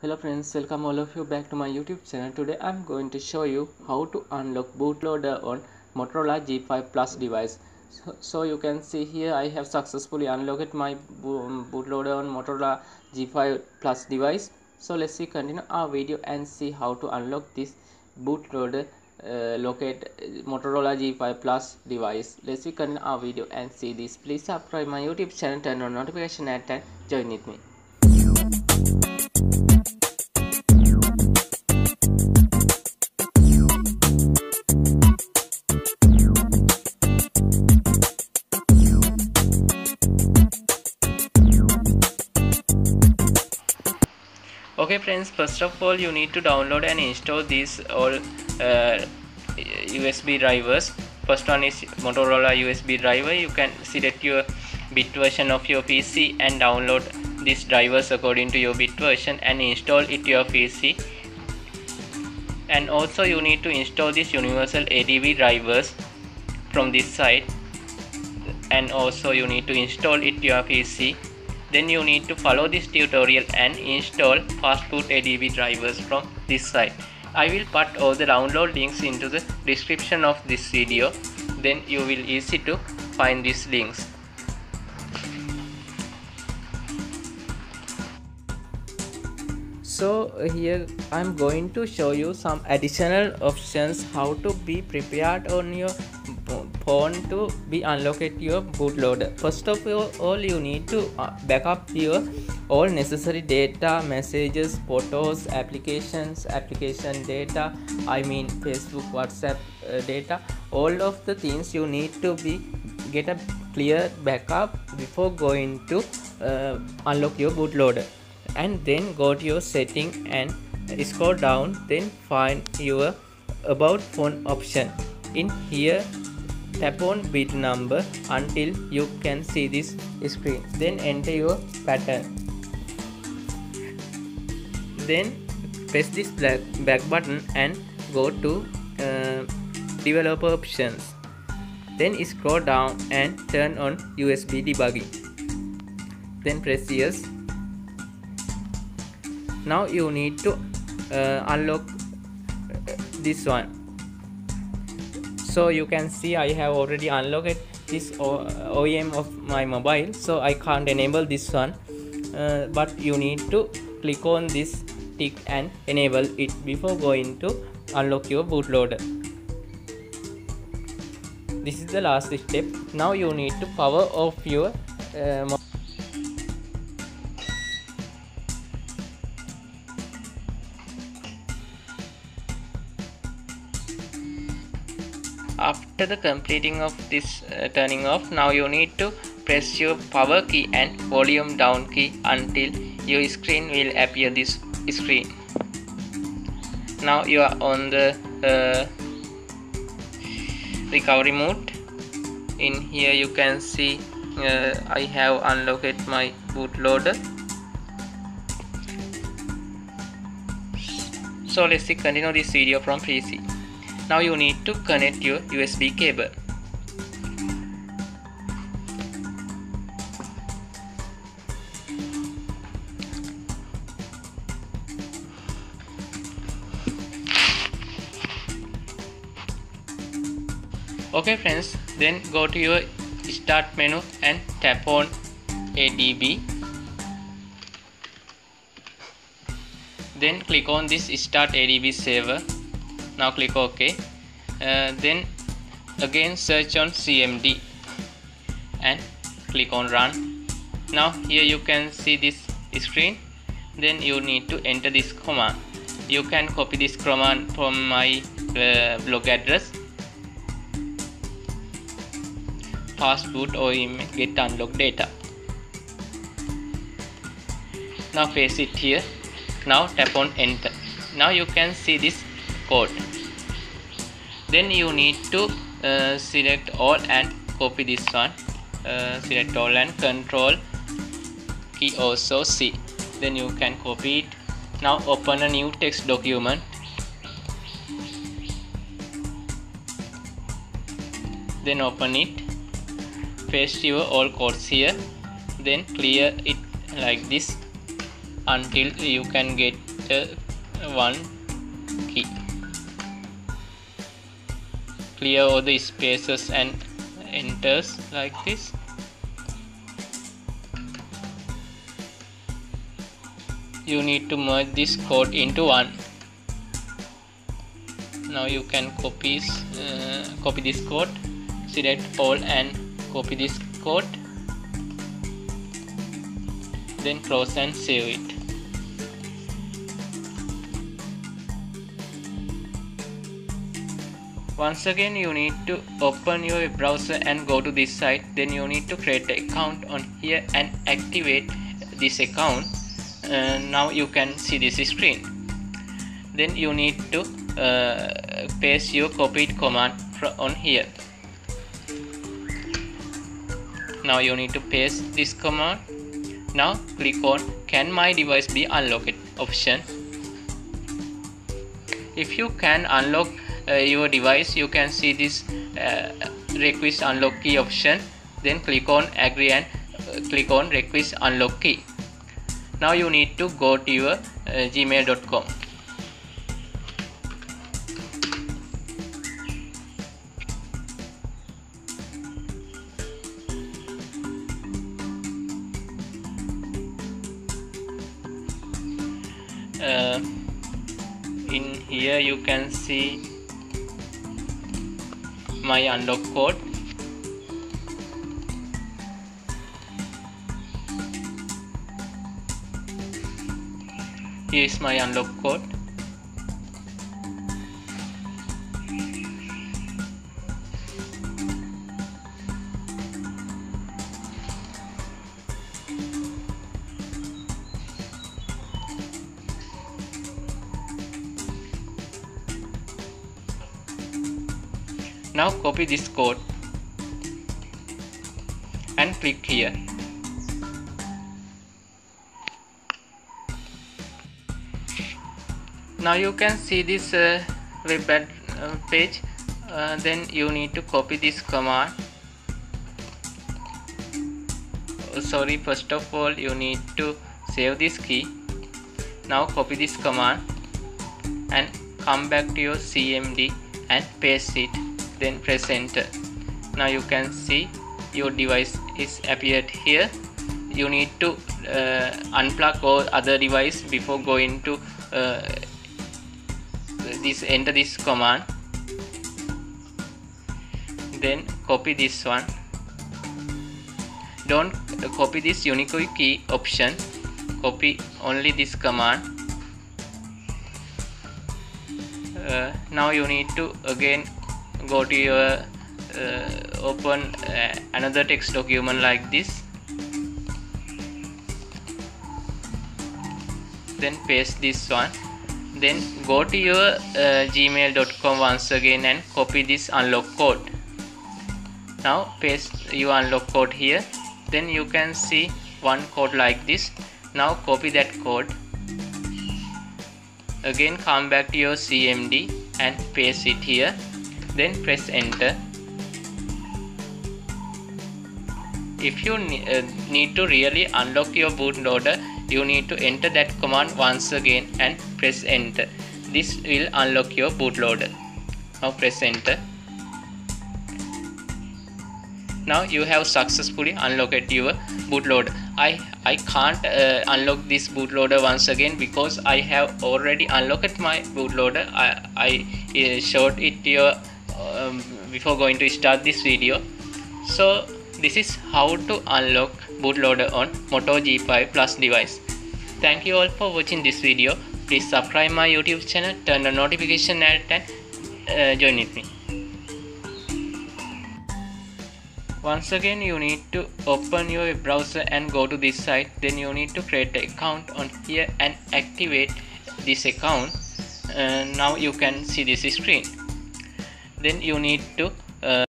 Hello friends, welcome all of you back to my YouTube channel. Today I'm going to show you how to unlock bootloader on Motorola G5 Plus device. So you can see here I have successfully unlocked my bootloader on Motorola G5 Plus device. So let's see, continue our video and see how to unlock this bootloader locate Motorola G5 Plus device. Let's see, continue our video and see this. Please subscribe my YouTube channel, turn on notification and join with me. Okay friends, first of all you need to download and install these all USB drivers. First one is Motorola USB driver. You can select your bit version of your PC and download these drivers according to your bit version and install it to your PC. And also you need to install this universal ADB drivers from this site, and also you need to install it to your PC. Then you need to follow this tutorial and install fastboot ADB drivers from this site. I will put all the download links into the description of this video. Then you will easy to find these links. So here I'm going to show you some additional options how to be prepared on your phone to be unlocked your bootloader. First of all you need to backup your all necessary data, messages, photos, application data, I mean Facebook, WhatsApp data. All of the things you need to be get a clear backup before going to unlock your bootloader. And then go to your setting and scroll down, then find your about phone option. In here tap on bit number until you can see this screen, then enter your pattern, then press this back button and go to developer options, then scroll down and turn on USB debugging, then press yes. Now you need to unlock this one. So you can see I have already unlocked this OEM of my mobile, so I can't enable this one, but you need to click on this tick and enable it before going to unlock your bootloader. This is the last step. Now you need to power off your mobile. After the completing of this turning off, now you need to press your power key and volume down key until your screen will appear this screen. Now you are on the recovery mode. In here you can see I have unlocked my bootloader. So let's see, continue this video from PC. Now you need to connect your USB cable. Okay friends, then go to your start menu and tap on ADB. Then click on this start ADB server. Now click OK, then again search on CMD and click on run. Now here you can see this screen. Then you need to enter this command. You can copy this command from my blog address, fastboot OEM get unlocked data. Now paste it here. Now tap on enter. Now you can see this code. Then you need to select all and copy this one, select all and control key also C, then you can copy it. Now open a new text document, then open it, paste your all codes here, then clear it like this until you can get one key. Clear all the spaces and enters like this. You need to merge this code into one. Now you can copy this code, select all and copy this code, then close and save it. Once again you need to open your web browser and go to this site. Then you need to create an account on here and activate this account. Now you can see this screen. Then you need to paste your copied command on here. Now you need to paste this command. Now click on "Can my device be unlocked?" option. If you can unlock your device, you can see this request unlock key option. Then click on agree and click on request unlock key. Now you need to go to your gmail.com. In here you can see my unlock code. Here is my unlock code. Now copy this code and click here. Now you can see this web page. Then you need to copy this command. First of all you need to save this key. Now copy this command and come back to your CMD and paste it. Then press enter. Now you can see your device is appeared here. You need to unplug all other device before going to enter this command. Then copy this one. Don't copy this unique key option. Copy only this command. Now you need to again go to your open another text document like this, then paste this one, then go to your gmail.com once again and copy this unlock code. Now paste your unlock code here. Then you can see one code like this. Now copy that code, again come back to your CMD and paste it here. Then press enter. If you need to really unlock your bootloader, you need to enter that command once again and press enter. This will unlock your bootloader. Now press enter. Now you have successfully unlocked your bootloader. I can't unlock this bootloader once again because I have already unlocked my bootloader. I showed it to you before going to start this video. So this is how to unlock bootloader on Moto G5 Plus device. Thank you all for watching this video. Please subscribe my YouTube channel, turn the notification alert, and join with me. Once again you need to open your web browser and go to this site. Then you need to create an account on here and activate this account. Now you can see this screen. Then you need to